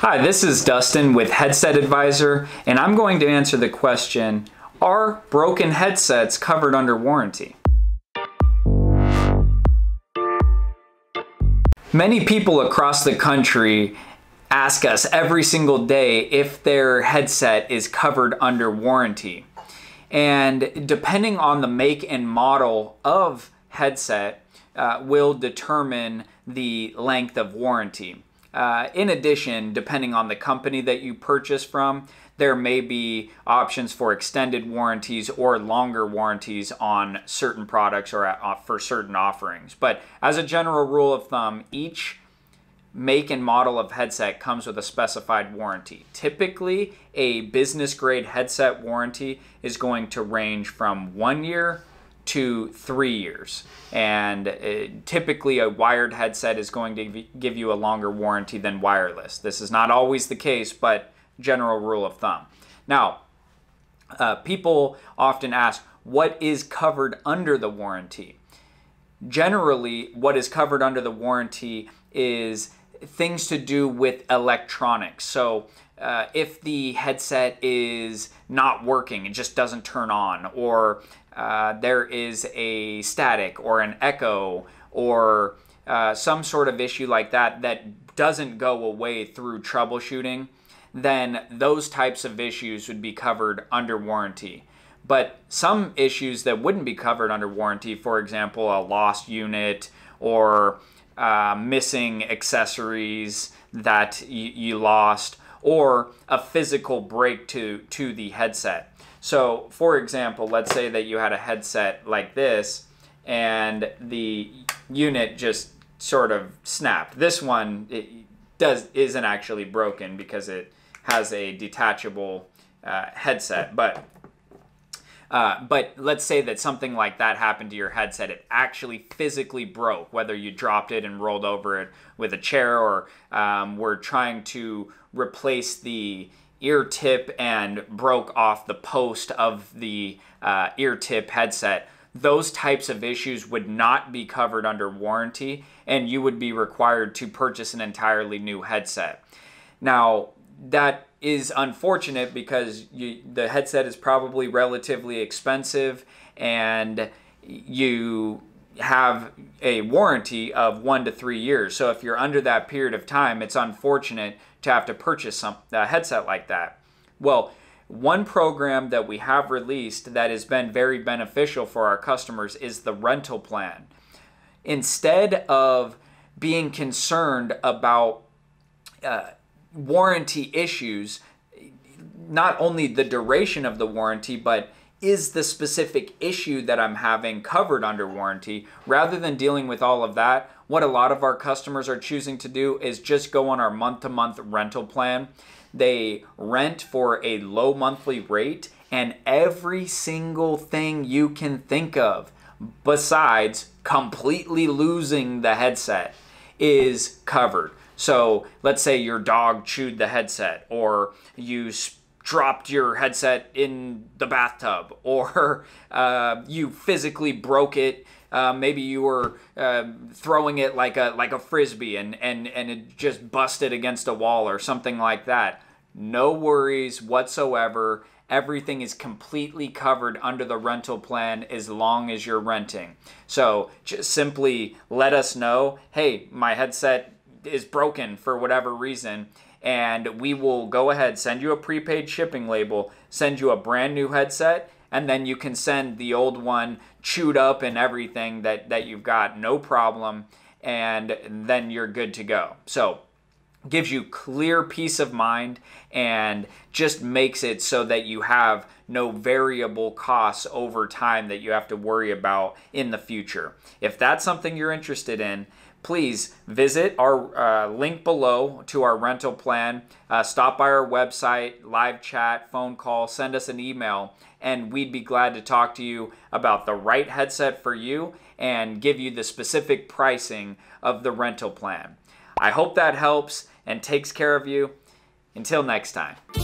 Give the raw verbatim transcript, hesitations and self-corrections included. Hi, this is Dustin with Headset Advisor, and I'm going to answer the question, are broken headsets covered under warranty? Many people across the country ask us every single day if their headset is covered under warranty. And depending on the make and model of headset, uh, will determine the length of warranty. Uh, in addition, depending on the company that you purchase from, there may be options for extended warranties or longer warranties on certain products or at, for certain offerings. But as a general rule of thumb, each make and model of headset comes with a specified warranty. Typically, a business grade headset warranty is going to range from one year to three years. And it, typically a wired headset is going to give you a longer warranty than wireless. This is not always the case, but general rule of thumb. Now, uh, people often ask, what is covered under the warranty? Generally, what is covered under the warranty is things to do with electronics. So uh, if the headset is not working, it just doesn't turn on, or uh, there is a static or an echo or uh, some sort of issue like that that doesn't go away through troubleshooting, then those types of issues would be covered under warranty. But some issues that wouldn't be covered under warranty, for example, a lost unit or Uh, missing accessories that you lost, or a physical break to, to the headset. So for example, let's say that you had a headset like this and the unit just sort of snapped. This one it does, isn't actually broken because it has a detachable uh, headset, but Uh, but let's say that something like that happened to your headset. It actually physically broke, whether you dropped it and rolled over it with a chair, or um, were trying to replace the ear tip and broke off the post of the uh, ear tip headset. Those types of issues would not be covered under warranty, and you would be required to purchase an entirely new headset. Now, that is unfortunate because you, the headset is probably relatively expensive, and you have a warranty of one to three years. So if you're under that period of time, it's unfortunate to have to purchase some, a headset like that. Well, one program that we have released that has been very beneficial for our customers is the rental plan. Instead of being concerned about uh, warranty issues, not only the duration of the warranty, but is the specific issue that I'm having covered under warranty? Rather than dealing with all of that, what a lot of our customers are choosing to do is just go on our month-to-month rental plan. They rent for a low monthly rate, and every single thing you can think of, besides completely losing the headset, is covered. So let's say your dog chewed the headset, or you dropped your headset in the bathtub, or uh, you physically broke it. Uh, maybe you were uh, throwing it like a like a frisbee, and and and it just busted against a wall or something like that. No worries whatsoever. Everything is completely covered under the rental plan as long as you're renting. So just simply let us know, hey, my headset is broken for whatever reason, and we will go ahead, send you a prepaid shipping label, send you a brand new headset, and then you can send the old one chewed up and everything that, that you've got, no problem, and then you're good to go. So gives you clear peace of mind and just makes it so that you have no variable costs over time that you have to worry about in the future. If that's something you're interested in, please visit our uh, link below to our rental plan. Uh, stop by our website, live chat, phone call, send us an email, and we'd be glad to talk to you about the right headset for you and give you the specific pricing of the rental plan. I hope that helps and takes care of you. Until next time.